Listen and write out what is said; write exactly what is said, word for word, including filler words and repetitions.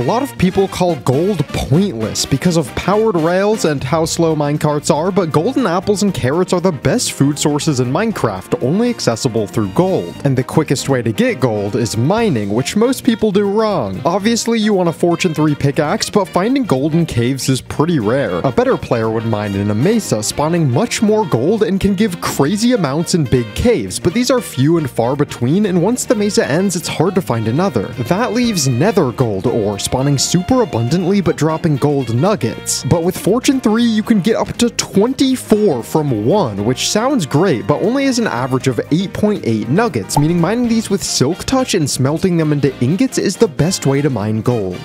A lot of people call gold pointless because of powered rails and how slow minecarts are, but golden apples and carrots are the best food sources in Minecraft, only accessible through gold. And the quickest way to get gold is mining, which most people do wrong. Obviously, you want a fortune three pickaxe, but finding gold in caves is pretty rare. A better player would mine in a mesa, spawning much more gold and can give crazy amounts in big caves, but these are few and far between, and once the mesa ends, it's hard to find another. That leaves nether gold ore, spawning super abundantly but dropping gold nuggets. But with fortune three, you can get up to twenty-four from one, which sounds great, but only as an average of eight point eight nuggets, meaning mining these with silk touch and smelting them into ingots is the best way to mine gold.